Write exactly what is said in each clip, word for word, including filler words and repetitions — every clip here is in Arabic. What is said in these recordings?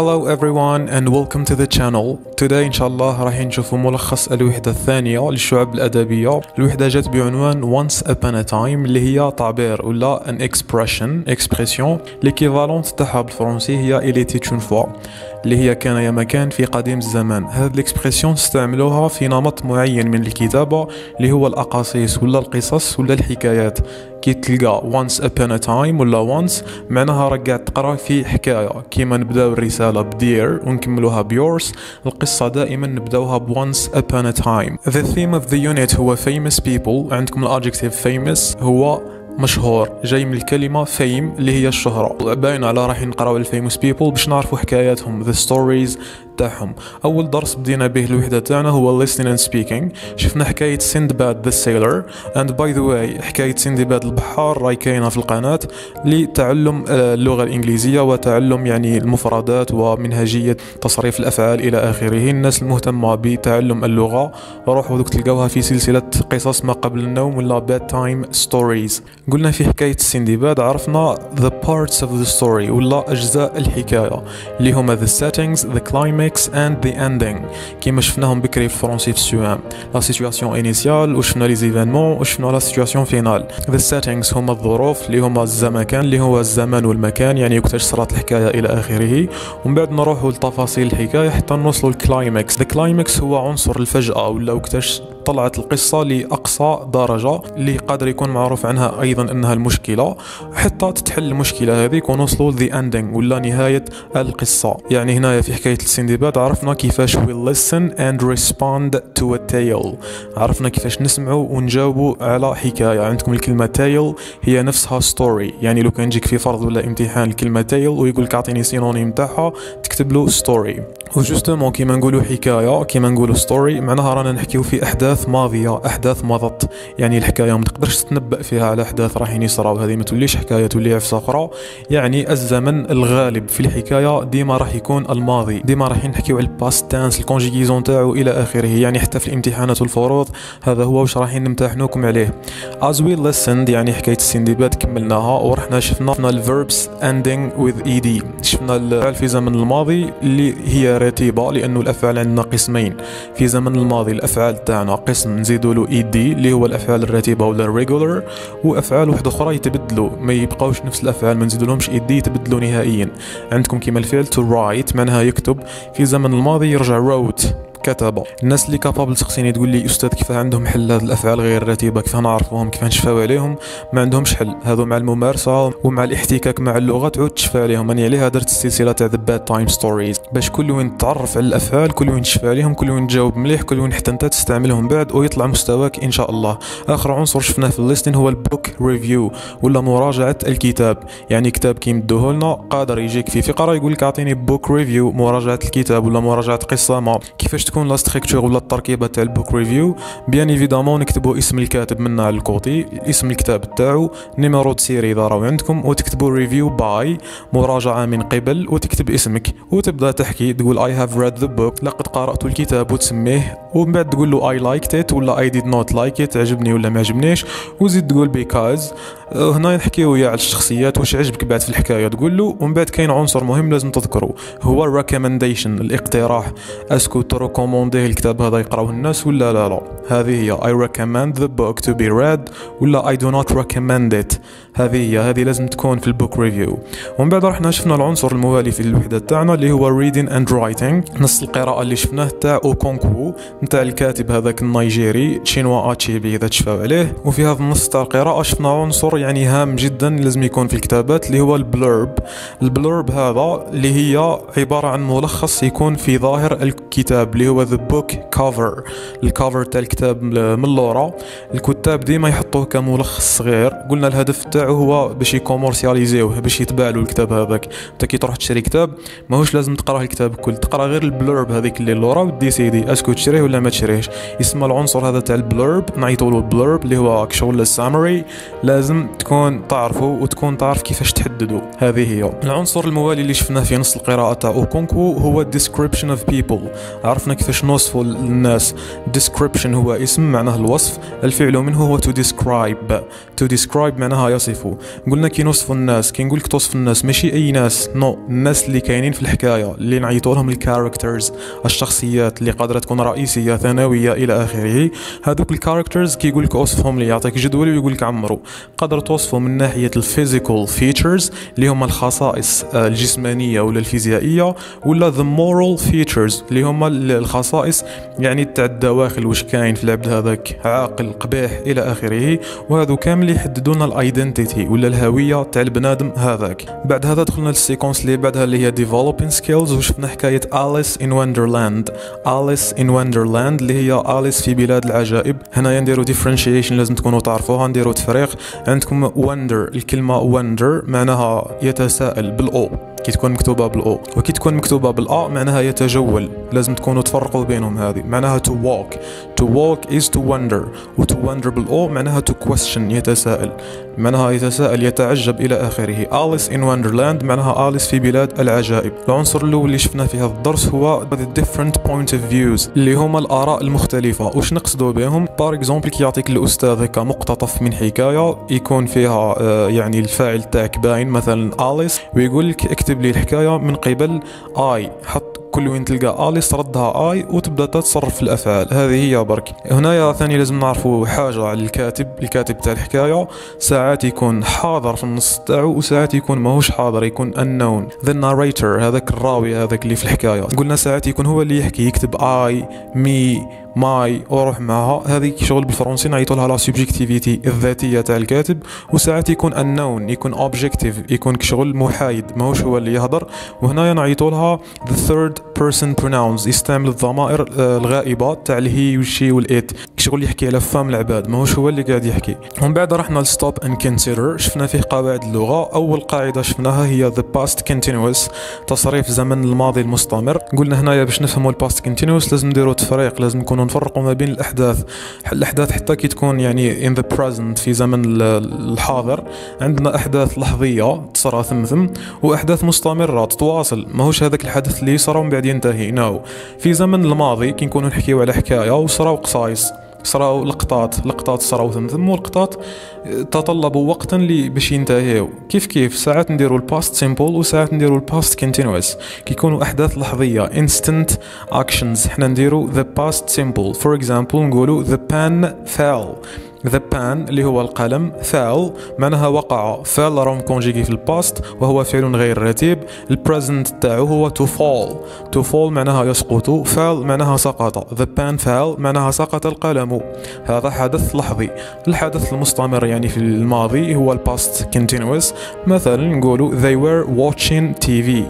Hello everyone and welcome to the channel. Today إن شاء الله راح نشوفوا ملخص الوحدة الثانية للشعب الأدبية. الوحدة جت بعنوان Once Upon a Time اللي هي تعبير ولا an expression expression ليكيفالونت تاعها بالفرنسي هي إلي تي تون فوا اللي هي كان يا مكان في قديم الزمان. هذه الاكسبريسيون استعملوها في نمط معين من الكتابة اللي هو الأقاصيص ولا القصص ولا الحكايات. كي تلقى once upon a time ولا once معناها رجع تقرأ في حكاية. كيما نبداو الرسالة بدير ونكملوها بيورس، القصة دائما نبداوها ب once upon a time. The theme of the unit هو famous people. عندكم الادجكتيف famous هو مشهور، جاي من الكلمة فيم اللي هي الشهرة. باين على راح نقراو الفيموس بيبل باش نعرفوا حكاياتهم the stories تاعهم. أول درس بدينا به الوحدة تاعنا هو listening and speaking. شفنا حكاية سندباد the sailor and by the way حكاية سندباد البحار راي كاينة في القناة لتعلم اللغة الإنجليزية وتعلم يعني المفردات ومنهجية تصريف الأفعال إلى آخره. الناس المهتمة بتعلم اللغة روحوا ذوك تلقاوها في سلسلة قصص ما قبل النوم ولا bedtime stories. قلنا في حكاية سندباد عرفنا the parts of the story ولا أجزاء الحكاية اللي هما the settings, the climax and the ending. كيما شفناهم بكري في الفرنسي في السوام la situation initiale وشفنا les événements وشفنا la situation finale. the settings هما الظروف اللي هما الزمكان اللي هو الزمن والمكان يعني اكتسرت الحكاية إلى آخره. ومن بعد نروحوا لتفاصيل الحكاية حتى نوصلوا الكلايمكس. the climax هو عنصر الفجأة ولا اكتش طلعت القصة لأقصى درجة اللي قادر يكون معروف عنها أيضا أنها المشكلة حتى تتحل المشكلة هذيك ونوصلوا the ending ولا نهاية القصة. يعني هنا في حكاية السندباد عرفنا كيفاش we listen and respond to a tale. عرفنا كيفاش نسمعوا ونجاوبوا على حكاية. عندكم الكلمة tale هي نفسها story. يعني لو كان يجيك في فرض ولا امتحان الكلمة tale ويقولك أعطيني سينونيم تاعها تكتب له story. وجوستومون كيما نقولوا حكاية كيما نقولوا story معناها رانا نحكيو في أحداث ماضية، أحداث مضت. يعني الحكاية ما تقدرش تتنبأ فيها على أحداث راحين يصراو، هذه ما توليش حكاية تولي عفسة أخرى. يعني الزمن الغالب في الحكاية ديما راح يكون الماضي، ديما راح نحكيو على الباست تانس الكونجيكيزون تاعو إلى آخره. يعني حتى في الامتحانات والفروض هذا هو واش راح نمتحنوكم عليه. As we listened يعني حكاية السندباد كملناها ورحنا شفنا الفيربس ending with ed. شفنا الفعل في زمن الماضي اللي هي رتيبة لأنه الأفعال عندنا قسمين. في زمن الماضي الأفعال تاعنا قسم نزيدوا له ed اللي هو الافعال الرتيبه ولا الريجولر، وافعال واحده اخرى يتبدلوا ما يبقاوش نفس الافعال ما نزيدولهمش ed يتبدلوا نهائيا. عندكم كيما الفعل to write معناها يكتب، في زمن الماضي يرجع wrote كتابة. الناس اللي كابابل تسقسيني تقول لي استاذ كيفاه عندهم حل هاد الافعال غير الرتيبه كيفاه نعرفوهم كيفاه نشفاو عليهم؟ ما عندهمش حل، هذو مع الممارسه ومع الاحتكاك مع اللغه تعود تشفى عليهم. راني عليها درت السلسله تاع ذا باد تايم ستوريز باش كل وين تتعرف على الافعال كل وين تشفى عليهم كل وين تجاوب مليح كل وين حتى انت تستعملهم بعد ويطلع مستواك ان شاء الله. اخر عنصر شفناه في الليستين هو البوك ريفيو ولا مراجعه الكتاب. يعني كتاب كيمدوه لنا قادر يجيك في فقره يقول لك اعطيني بوك ريفيو مراجعه الكتاب ولا مراجعه قصه ما. كيفاش تكون لا ستركتور ولا التركيبه تاع البوك ريفيو؟ بيان ايفيدامون نكتبوا اسم الكاتب منا على الكوطي اسم الكتاب تاعو نيميرو د سيري اذا راهو عندكم وتكتبوا ريفيو باي مراجعه من قبل وتكتب اسمك وتبدا تحكي تقول اي هاف ريد ذا بوك لقد قرات الكتاب وتسميه، ومن بعد تقول له اي لايكت ات ولا اي ديد نوت لايك ات عجبني ولا ما عجبنيش، وزيد تقول بيكاز. هنا نحكيو على الشخصيات واش عجبك بعد في الحكايه تقول له. ومن بعد كاين عنصر مهم لازم تذكره هو الريكومنديشن الاقتراح. اسكو تركومونديه الكتاب هذا يقراوه الناس ولا لا لا؟ هذه هي I recommend the book to be read ولا I do not recommend it. هذه هي هذه لازم تكون في البوك ريفيو. ومن بعد رحنا شفنا العنصر الموالي في الوحدة تاعنا اللي هو reading and writing. نص القراءة اللي شفناه تاع اوكونكو نتاع الكاتب هذاك النيجيري تشينوا اتشيبي إذا تشفاو عليه. وفي هذا النص تاع القراءة شفنا عنصر يعني هام جدا لازم يكون في الكتابات اللي هو البلورب. البلورب هذا اللي هي عبارة عن ملخص يكون في ظاهر الكتاب اللي هو the book cover. الكفر تاع الكتاب من اللورا الكتاب ديما يحطوه كملخص صغير. قلنا الهدف تاعو هو باش يكوميرسياليزيوه باش يتباعلو الكتاب هذاك. انت كي تروح تشري كتاب ماهوش لازم تقرا الكتاب كل، تقرا غير البلورب هذيك اللي اللورا وتديسيدي اسكو تشريه ولا ما تشريهش. اسم العنصر هذا تاع البلورب نعيطولو البلورب اللي هو شغل السامري. لازم تكون تعرفه وتكون تعرف كيفاش تحددو. هذه هي العنصر الموالي اللي شفناه في نص القراءه تاع اوكونكو هو description of people. عرفنا كيفاش نوصفو للناس. description هو اسم معناه الوصف، الفعل منه هو to describe. to describe معناها يصفو. قلنا كي نوصفو الناس، كي نقولك توصف الناس ماشي اي ناس، نو no. الناس اللي كاينين في الحكايه، اللي نعيطو لهم الكاركترز، الشخصيات اللي قادره تكون رئيسيه ثانويه الى اخره. هذوك الكاركترز كي يقولك اوصفهم لي يعطيك جدول ويقولك عمرو. قادر توصفو من ناحيه الفيزيكال فيتشرز اللي هما الخصائص الجسمانيه ولا الفيزيائيه، ولا the moral features اللي هما الخصائص يعني تاع الدواخل، واش كاين في العبد هذاك، عاقل، قبيح الى اخره. وهذو كامل يحددون الايدنتيتي ولا الهويه تاع البنادم هذاك. بعد هذا دخلنا للسيكونس اللي بعدها اللي هي developing skills، وشفنا حكايه Alice in Wonderland. Alice in Wonderland اللي هي Alice في بلاد العجائب. هنا نديرو differentiation لازم تكونوا تعرفوها، نديرو تفريق. عندكم wonder، الكلمه wonder معناها يتساءل بالاو كي تكون مكتوبه بالاو، وكي تكون مكتوبه بالا معناها يتجول، لازم تكونوا تفرقوا بينهم. هذه معناها to walk. to walk is to wonder، و to wonder بالاو معناها to question، يتساءل، معناها يتساءل، يتعجب الى اخره. Alice in Wonderland معناها آليس في بلاد العجائب. العنصر الاول اللي شفناه في هذا الدرس هو the different point of views اللي هما الاراء المختلفه. واش نقصدوا بهم؟ بار اكزومبل كي يعطيك الاستاذ هكا مقتطف من حكايه يكون فيها آه يعني الفاعل تاعك باين، مثلا آليس، ويقول لك اكتب لي الحكايه من قبل اي، حط كل وين تلقى آليس ردها اي وتبدا تتصرف في الافعال. هذه هي برك. هنايا ثاني لازم نعرفوا حاجه على الكاتب. الكاتب تاع الحكايه ساعات يكون حاضر في النص تاعو وساعات يكون ماهوش حاضر، يكون unknown. the narrator هذاك الراوي هذاك اللي في الحكايه، قلنا ساعات يكون هو اللي يحكي، يكتب اي، مي، ماي وروح معها. هذه شغل بالفرنسي نعيطوا لها لا سوبجيكتيفيتي، الذاتيه تاع الكاتب. وساعات يكون unknown، يكون اوبجيكتيف، يكون شغل محايد ماهوش هو اللي يهضر. وهنايا نعيطوا لها the third person pronouns، يستعمل الضمائر الغائبه تاع الهي والشي والات، شغل يحكي على فم العباد ماهوش هو اللي قاعد يحكي. ومن بعد رحنا لستوب and consider، شفنا فيه قواعد اللغه. اول قاعده شفناها هي the past continuous، تصريف زمن الماضي المستمر. قلنا هنايا باش نفهموا ال past continuous لازم نديروا تفريق، لازم نكونوا نفرقوا ما بين الأحداث. الأحداث حتى كي تكون يعني in the present، في زمن الحاضر، عندنا أحداث لحظية تصرى ثم ثم، وأحداث مستمرة تتواصل، ماهوش هذاك الحدث اللي صرى ومن بعد ينتهي. ناو في زمن الماضي كي نكونوا نحكيو على حكاية وصراو قصايص، صراو لقطات، لقطات صراو ثم ثم، واللقطات تطلبوا وقتا لي باش ينتهيو. كيف كيف ساعات نديروا الباست سيمبل وساعات نديروا الباست كونتينوس، كيكونوا احداث لحظيه instant actions حنا نديروا the past simple. for example نقولوا the pen fell. the pen اللي هو القلم، fell معناها وقع، fell راهم كونجيكي في الباست وهو فعل غير رتيب. البريزنت تاعو هو to fall. to fall معناها يسقط، fell معناها سقط. the pen fell معناها سقط القلم. هذا حدث لحظي. الحدث المستمر يعني في الماضي هو الباست continuous. مثلا نقولوا they were watching تي في.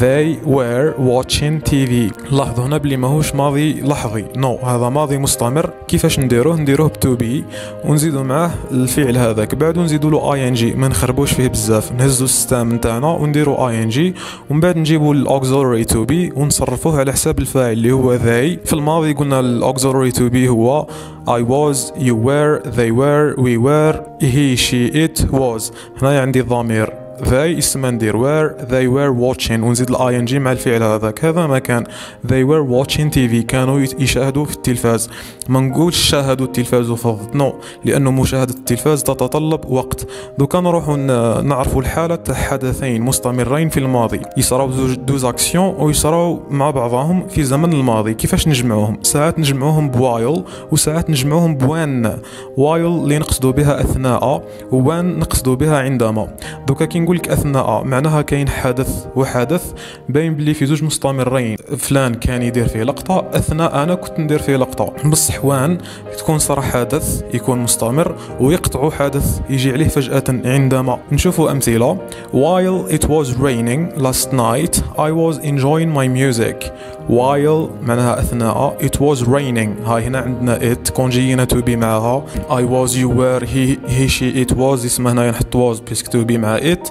they were watching تي في. لاحظوا هنا بلي ماهوش ماضي لحظي، نو no. هذا ماضي مستمر. كيفاش نديروه؟ نديروه ب to be ونزيدو معاه الفعل هذاك، بعد نزيدو له اي ان جي، ما نخربوش فيه بزاف، نهزو السيستم نتاعنا ونديرو اي ان جي، ومن بعد نجيبو الاوكزوري تو بي ونصرفوه على حساب الفاعل اللي هو they. في الماضي قلنا الاوكزوري تو بي هو I was، you were، they were، we were، he، she، it، was. هنايا عندي الضمير they، اسمها ندير were، they were watching ونزيد الاي ان جي مع الفعل هذاك. هذا ما كان they were watching تي في، كانوا يشاهدوا في التلفاز. ما نقولش شاهدوا التلفاز وفضت، نو no. لانه مشاهده التلفاز تتطلب وقت. دوكا نروحوا نعرفوا الحاله تاع حدثين مستمرين في الماضي، يصراو زوج دوز اكسيون ويصراو مع بعضهم في زمن الماضي. كيفاش نجمعوهم؟ ساعات نجمعوهم بوايل وساعات نجمعوهم بوان. وايل اللي نقصدوا بها اثناء، وان نقصدوا بها عندما. دوكا كي نقولك اثناء معناها كاين حدث وحدث باين بلي في زوج مستمرين، فلان كان يدير فيه لقطه اثناء انا كنت ندير فيه لقطه. بصح وان تكون صرا حدث يكون مستمر ويقطعوا حدث يجي عليه فجاه عندما. نشوفوا امثله. while it was raining last night I was enjoying my music. while معناها اثناء، it was raining هاي هنا عندنا it كونجينا to be معها I was، you were، he, he she it was، اسمها هنايا نحط was باسكو to be مع it.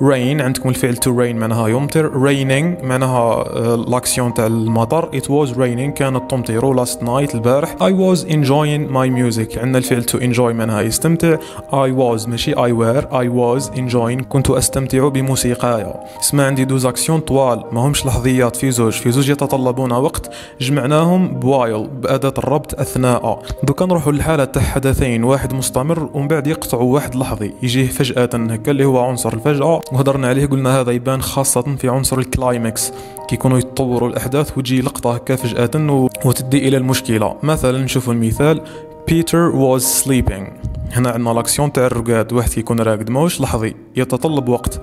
rain عندكم الفعل to rain معناها يمطر, raining معناها لاكسيون تاع المطر. It was raining كانت تمطر last night البارح. I was enjoying my music عندنا الفعل to enjoy معناها يستمتع. I was ماشي I were, I was enjoying كنت أستمتع بموسيقايا. اسمع عندي دوز اكسيون طوال ماهمش لحظيات في زوج, في زوج يتطلبون وقت جمعناهم while بأداة الربط أثناء. دوكا نروحوا للحالة تاع حدثين واحد مستمر ومن بعد يقطعوا واحد لحظي يجيه فجأة هكا اللي هو عنصر الفجأة, وهضرنا عليه قلنا هذا يبان خاصة في عنصر الكلايمكس كيكونوا يتطوروا الأحداث وتجي لقطة هكا فجأة وتدي إلى المشكلة. مثلا نشوفوا المثال Peter was sleeping, هنا عندنا لاكسيون تاع الرقاد واحد كيكون راقد ماهوش لحظي يتطلب وقت.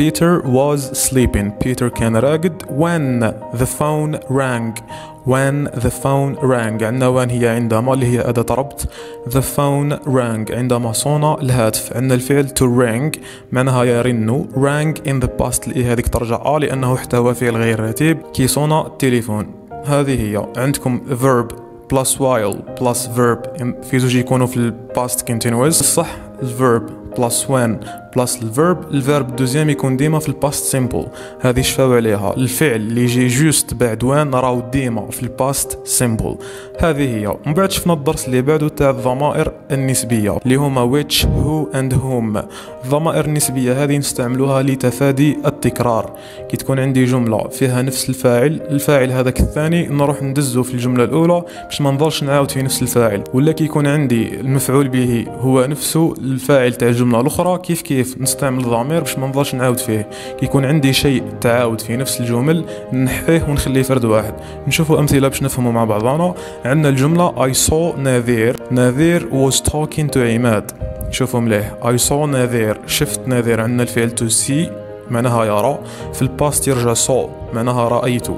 Peter was sleeping Peter كان راقد when the phone rang when the phone rang عندنا when هي عندما اللي هي أداة ربط. the phone rang عندما صونا الهاتف. عندنا الفعل to ring معناها يرن rang in the past اللي هذيك ترجع لأنه احتوى فعل غير رتيب كي صونا التليفون. هذه هي عندكم verb plus while plus verb في زوج يكونوا في past continuous صح. verb plus when plus الverb الverb دوزيام يكون ديما في past simple هذه شفاو عليها. الفعل اللي يجي جوست بعد وان راهو ديما في past simple. هذه هي. من بعد شفنا الدرس اللي بعده تاع الضمائر النسبيه اللي هما which who and whom. الضمائر النسبيه هذه نستعملوها لتفادي التكرار كي تكون عندي جمله فيها نفس الفاعل الفاعل هذاك الثاني نروح ندزو في الجمله الاولى باش ما نضلش نعاود في نفس الفاعل, ولا كي يكون عندي المفعول به هو نفسه الفاعل تاع الجمله الاخرى كيف كيف نستعمل الضمير باش ما نضلش نعاود فيه. كيكون عندي شيء تعاود في نفس الجمل نحيه ونخليه فرد واحد. نشوفوا امثله باش نفهموا مع بعضنا. عندنا الجمله I saw نذير نذير was talking to عماد. شوفوا مليح I saw نذير شفت نذير. عندنا الفعل to see معناها يرى في الباست يرجع saw معناها رأيت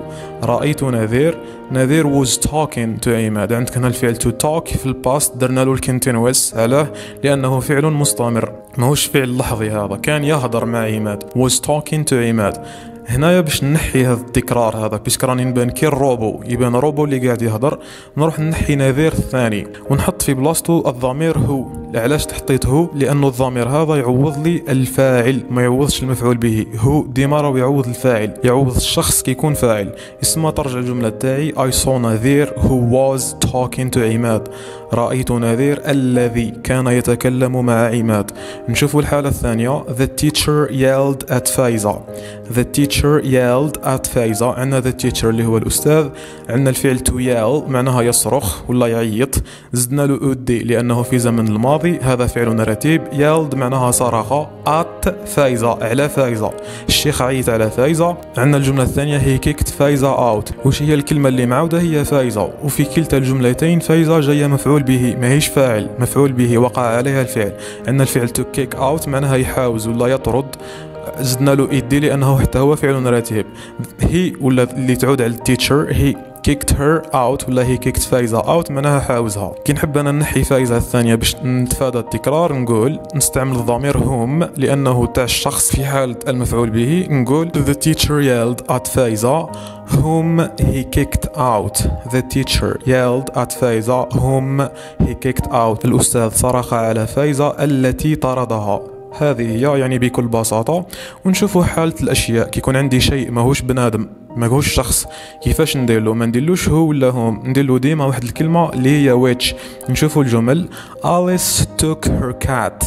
رأيت نذير. نذير was talking to عماد. عندك هنا الفعل to talk في الباست درنا له الكونتينوس علاه لأنه فعل مستمر ماهوش فعل لحظي. هذا كان يهضر مع عماد was talking to عماد. هنايا باش نحي هذا التكرار هذا بيسك راني نبان كي الروبو يبان روبو اللي قاعد يهضر نروح نحي نذير الثاني ونحط في بلاصتو الضمير هو. علاش تحطيت هو؟ لأنه الضمير هذا يعوض لي الفاعل ما يعوضش المفعول به. هو ديما راهو يعوض الفاعل يعوض الشخص كيكون فاعل. اسمها ترجع الجملة تاعي I saw نذير who was talking to عماد. رأيت نذير الذي كان يتكلم مع عماد. نشوفوا الحالة الثانية The teacher yelled at Faiza The teacher teacher yelled at Faiza. عندنا the teacher اللي هو الأستاذ. عندنا الفعل to yell معناها يصرخ ولا يعيط زدنا له أود لأنه في زمن الماضي هذا فعل رتيب. yelled معناها صرخ at Faiza على فايزة. الشيخ عيط على فايزة. عندنا الجملة الثانية he kicked Faiza out. وش هي الكلمة اللي معودة؟ هي فايزة. وفي كلتا الجملتين فايزة جاية مفعول به ماهيش فاعل مفعول به وقع عليها الفعل. عندنا الفعل to kick out معناها يحاوز ولا يطرد زدنا له إيدي لأنه حتى هو فعل راتب. هي ولا اللي تعود على التيتشر هي kicked her out ولا هي kicked فايزة out معناها حاوزها. كي نحب أنا نحي فايزة الثانية باش نتفادى التكرار نقول نستعمل الضمير هم لأنه تاع الشخص في حالة المفعول به. نقول the teacher yelled at فايزة whom he kicked out. the teacher yelled at فايزة whom he kicked out. الأستاذ صرخ على فايزة التي طردها. هذه هي يعني بكل بساطة. ونشوفوا حالة الأشياء كيكون عندي شيء ماهوش بنادم ماهوش شخص كيفاش نديرلو؟ ما نديرلوش هو ولا هم نديرلو ديما واحد الكلمة اللي هي which. نشوفوا الجمل Alice took her cat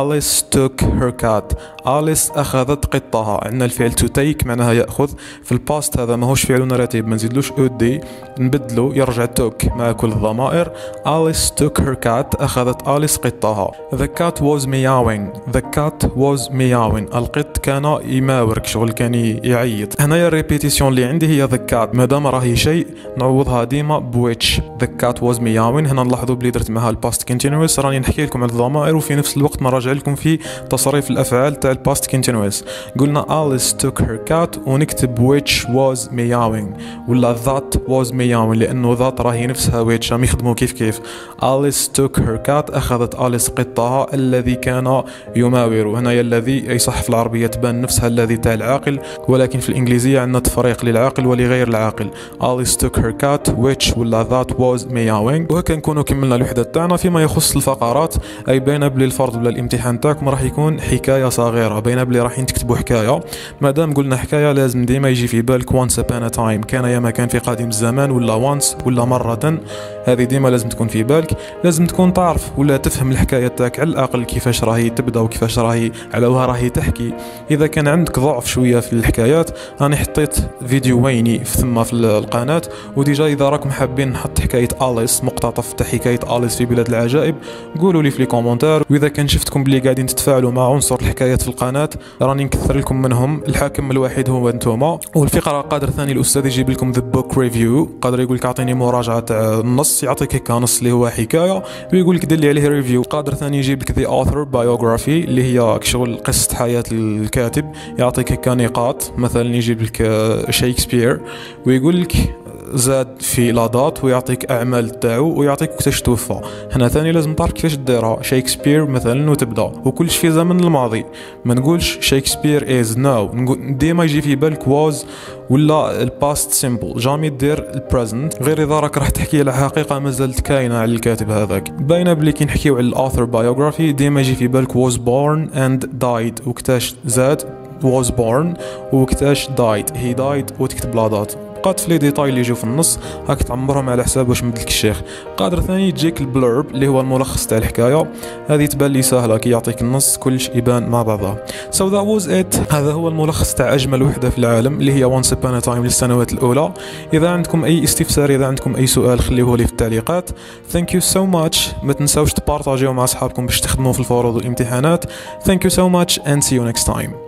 Alice took her cat. Alice أخذت قطها. عندنا الفعل to take معناها يأخذ في الباست هذا ماهوش فعل راتب ما نزيدلوش أودي نبدلو يرجع took مع كل الضمائر. Alice took her cat أخذت أليس قطها. The cat was meowing The cat was meowing القط كان يماورك شغل كان يعيط. هنايا الريبيتيسيون اللي عندي هي the cat مادام راهي شيء نعوضها ديما بويتش. The cat was meowing هنا نلاحظوا بلي درت معها الباست continuous راني نحكي لكم على الضمائر وفي نفس الوقت راجع لكم في تصريف الافعال تاع الباست كونتينوس. قلنا أليس took her cat ونكتب which was meowing ولا that was meowing لانه that راهي نفسها which راهم يخدموا كيف كيف. أليس took her cat اخذت أليس قطها الذي كان يماور. هنايا الذي يصح في العربيه تبان نفسها الذي تاع العاقل ولكن في الانجليزيه عندنا تفريق للعاقل ولغير العاقل. أليس took her cat which ولا that was meowing. وهكا نكونوا كملنا الوحده تاعنا. فيما يخص الفقرات اي بين بلي الفرد ولا الامتحان تاعكم راح يكون حكايه صغيره، بين بلي راح تكتبوا حكايه. مادام قلنا حكايه لازم ديما يجي في بالك وانس ابان تايم، كان يا ما كان في قديم الزمان، ولا وانس ولا مره. هذه ديما لازم تكون في بالك، لازم تكون تعرف ولا تفهم الحكايه تاعك على الاقل كيفاش راهي تبدا وكيفاش راهي على وها راهي تحكي. اذا كان عندك ضعف شويه في الحكايات، راني حطيت فيديويني في ثم في القناه، وديجا اذا راكم حابين نحط حكايه اليس، مقتطف تاع حكايه اليس في بلاد العجائب، قولوا لي في لي كومونتير. واذا كان شفتكم بلي قاعدين تتفاعلوا مع عنصر الحكايات في القناه، راني نكثر لكم منهم. الحاكم الوحيد هو انتوما، والفقره قادر ثاني الاستاذ يجيب لكم ذا بوك ريفيو، قادر يقول لك اعطيني مراجعه تاع النص، يعطيك هكا نص اللي هو حكايه ويقول لك دير لي عليه ريفيو. قادر ثاني يجيب لك ذا اوثر بايوغرافي، اللي هي كشغل قصه حياه الكاتب، يعطيك هكا نقاط. مثلا يجيب لك شيكسبير ويقول لك زاد في لاضات، ويعطيك اعمال تاعو، ويعطيك وقتاش توفى. هنا ثاني لازم تعرف كيفاش ديرها. شيكسبير مثلا وتبدا وكلش في زمن الماضي، ما نقولش شيكسبير از ناو، ديما يجي في بالك واز ولا الباست سيمبل، جامي دير البريزنت، غير اذا راك راح تحكي على حقيقه مازالت كاينه على الكاتب هذاك. باينه بلي كي نحكيو على الاثر بايوغرافي ديما يجي في بالك واز بورن اند دايد، وقتاش زاد واز بورن وقتاش دايد هي دايد، وتكتب لاضات. قاد في لي ديتاي اللي يجيو في النص هاك تعمرهم على حساب واش مدلك الشيخ. قادر ثاني تجيك البلورب اللي هو الملخص تاع الحكايه، هذه تبان لي سهله كي يعطيك النص كلش يبان مع بعضها. سو ذا واز ات، هذا هو الملخص تاع اجمل وحده في العالم اللي هي وانس ابان تايم للسنوات الاولى. اذا عندكم اي استفسار، اذا عندكم اي سؤال، خليوه لي في التعليقات. ثانك يو سو ماتش، ما تنساوش تبارطاجيو مع اصحابكم باش تخدموا في الفروض والامتحانات. ثانك يو سو ماتش اند سي يو نيكست تايم.